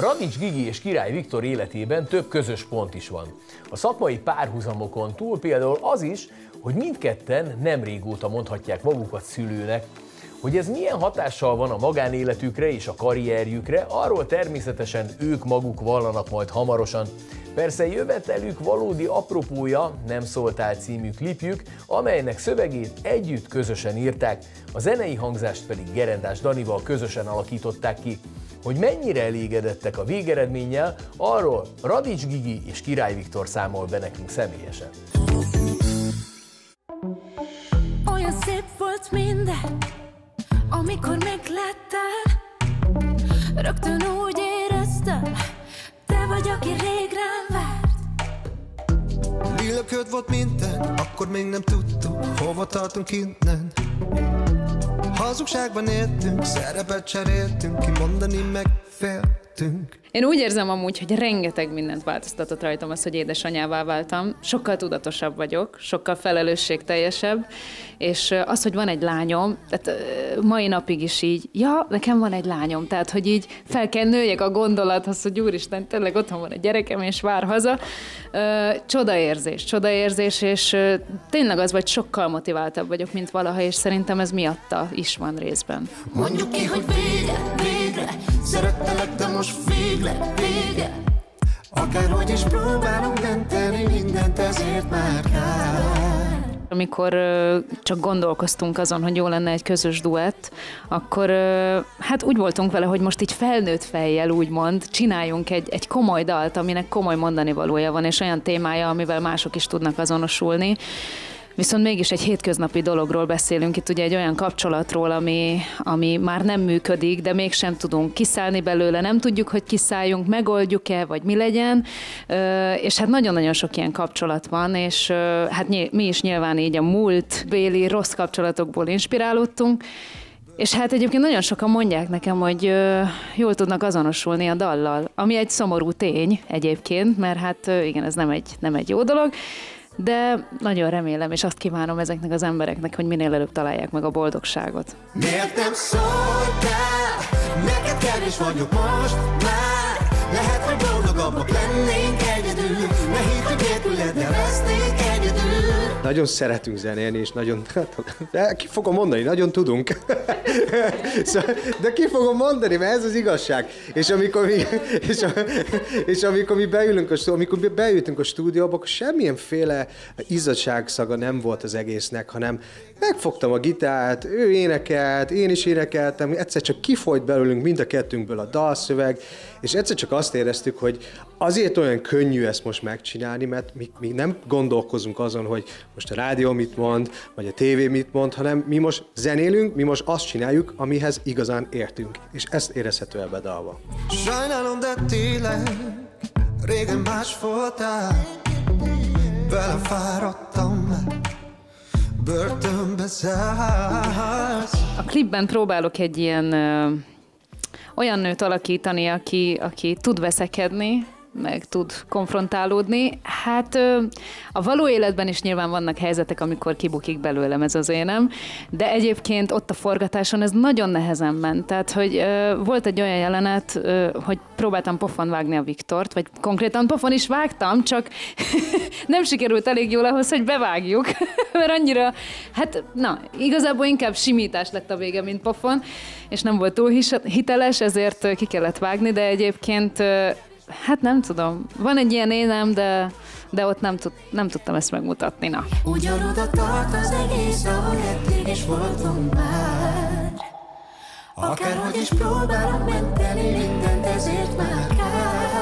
Radics Gigi és Király Viktor életében több közös pont is van. A szakmai párhuzamokon túl például az is, hogy mindketten nem régóta mondhatják magukat szülőnek. Hogy ez milyen hatással van a magánéletükre és a karrierjükre, arról természetesen ők maguk vallanak majd hamarosan. Persze jövetelük valódi apropója, Nem szóltál című klipjük, amelynek szövegét együtt közösen írták, a zenei hangzást pedig Gerendás Danival közösen alakították ki. Hogy mennyire elégedettek a végeredménnyel, arról Radics Gigi és Király Viktor számol be nekünk személyesen. Olyan szép volt minden, amikor megláttál, rögtön úgy éreztem, te vagy, aki rég rám várt. Lila köd volt minden, akkor még nem tudtuk, hova tartunk innen. Hazugságban éltünk, szerepet cseréltünk, kimondani megféltünk. Én úgy érzem amúgy, hogy rengeteg mindent változtatott rajtam az, hogy édesanyává váltam. Sokkal tudatosabb vagyok, sokkal felelősségteljesebb, és az, hogy van egy lányom, tehát mai napig is így, ja, nekem van egy lányom, tehát hogy így fel kell nőjek a gondolathoz, hogy úristen, tényleg otthon van egy gyerekem, és vár haza. Csodaérzés, és tényleg az, vagy sokkal motiváltabb vagyok, mint valaha, és szerintem ez miatta is van részben. Mondjuk ki, hogy végre, szerettelek, de most vége. Akárhogy is próbálom menteni mindent, ezért már kár. Amikor csak gondolkoztunk azon, hogy jó lenne egy közös duett, akkor hát úgy voltunk vele, hogy most így felnőtt fejjel úgymond csináljunk egy komoly dalt, aminek komoly mondani valója van, és olyan témája, amivel mások is tudnak azonosulni. Viszont mégis egy hétköznapi dologról beszélünk, itt ugye egy olyan kapcsolatról, ami már nem működik, de mégsem tudunk kiszállni belőle, nem tudjuk, hogy kiszálljunk, megoldjuk-e, vagy mi legyen, és hát nagyon-nagyon sok ilyen kapcsolat van, és hát mi is nyilván így a múltbéli rossz kapcsolatokból inspirálódtunk, és hát egyébként nagyon sokan mondják nekem, hogy jól tudnak azonosulni a dallal, ami egy szomorú tény egyébként, mert hát igen, ez nem egy jó dolog, de nagyon remélem, és azt kívánom ezeknek az embereknek, hogy minél előbb találják meg a boldogságot. Miért nem szóltál? Neked kevés vagyok most már. Lehet, hogy boldogabbak lennénk egyedül. Ne hidd, hogy nélküled elvesznék egyedül. Nagyon szeretünk zenélni, és nagyon... De ki fogom mondani, nagyon tudunk. De ki fogom mondani, mert ez az igazság. És amikor mi beültünk a stúdióba, akkor semmilyenféle izzadságszaga nem volt az egésznek, hanem megfogtam a gitárt, ő énekelt, én is énekeltem, egyszer csak kifolyt belőlünk mind a kettőnkből a dalszöveg, és egyszer csak azt éreztük, hogy azért olyan könnyű ezt most megcsinálni, mert mi nem gondolkozunk azon, hogy most a rádió mit mond, vagy a tévé mit mond, hanem mi most zenélünk, mi most azt csináljuk, amihez igazán értünk. És ezt érezhető ebbe dalba. Sajnálom, de tényleg régen más voltál, vele fáradtam, börtönbe zársz. A klipben próbálok egy ilyen olyan nőt alakítani, aki tud veszekedni, meg tud konfrontálódni. Hát a való életben is nyilván vannak helyzetek, amikor kibukik belőlem ez az énem, de egyébként ott a forgatáson ez nagyon nehezen ment. Tehát, hogy volt egy olyan jelenet, hogy próbáltam pofon vágni a Viktort, vagy konkrétan pofon is vágtam, csak nem sikerült elég jól ahhoz, hogy bevágjuk, mert annyira, hát na, igazából inkább simítás lett a vége, mint pofon, és nem volt túl hiteles, ezért ki kellett vágni, de egyébként hát nem tudom. Van egy ilyen énem, de ott nem tudtam ezt megmutatni, na. Ugyanoda tart az egész, ahol eddig is voltunk már. Akárhogy is próbálom menteni mindent, ezért már kár.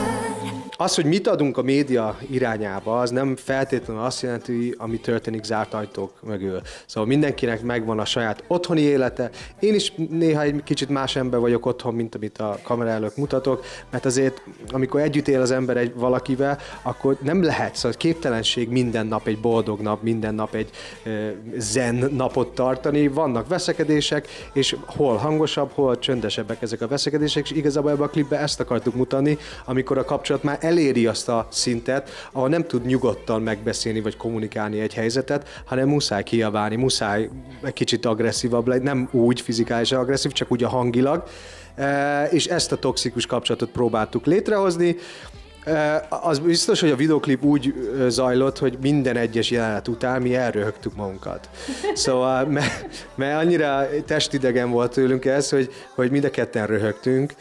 Az, hogy mit adunk a média irányába, az nem feltétlenül azt jelenti, ami történik zárt ajtók mögül. Szóval mindenkinek megvan a saját otthoni élete. Én is néha egy kicsit más ember vagyok otthon, mint amit a kamera előtt mutatok, mert azért, amikor együtt él az ember valakivel, akkor nem lehet, szóval képtelenség minden nap egy boldog nap, minden nap egy zen napot tartani. Vannak veszekedések, és hol hangosabb, hol csöndesebbek ezek a veszekedések, és igazából ebbe a klipbe ezt akartuk mutatni, amikor a kapcsolat már eléri azt a szintet, ahol nem tud nyugodtan megbeszélni vagy kommunikálni egy helyzetet, hanem muszáj kiabálni, muszáj egy kicsit agresszívabb lenni, nem úgy fizikálisan agresszív, csak úgy a hangilag. És ezt a toxikus kapcsolatot próbáltuk létrehozni. Az biztos, hogy a videoklip úgy zajlott, hogy minden egyes jelenet után mi elröhögtük magunkat. Szóval, mert annyira testidegen volt tőlünk ez, hogy mind a ketten röhögtünk,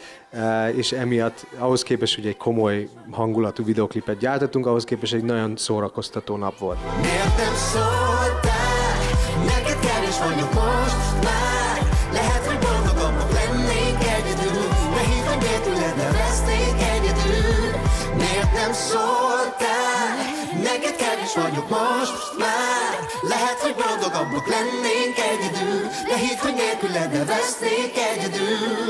és emiatt ahhoz képest, hogy egy komoly hangulatú videoklipet gyártottunk, ahhoz képest egy nagyon szórakoztató nap volt. Miért nem szóltál? Neked kevés vagyok most már. Lehet, hogy boldogabbak lennék egyedül, de hívtam nélküled, ne vesznék egyedül. Miért nem szóltál? Neked kevés vagyok most már. Lehet, hogy boldogabbak lennénk egyedül, de hívtam nélküled, ne vesznék egyedül.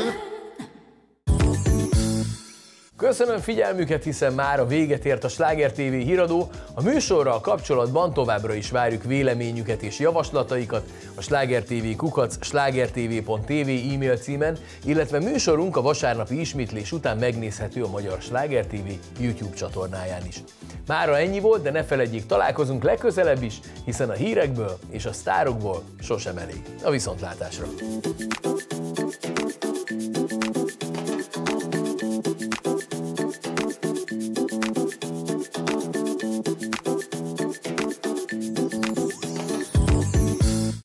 Köszönöm figyelmüket, hiszen már a véget ért a SlágerTV híradó. A műsorral kapcsolatban továbbra is várjuk véleményüket és javaslataikat a slágertv@slágertv.tv e-mail címen, illetve műsorunk a vasárnapi ismétlés után megnézhető a Magyar SlágerTV YouTube csatornáján is. Mára ennyi volt, de ne feledjék, találkozunk legközelebb is, hiszen a hírekből és a sztárokból sosem elég. A viszontlátásra!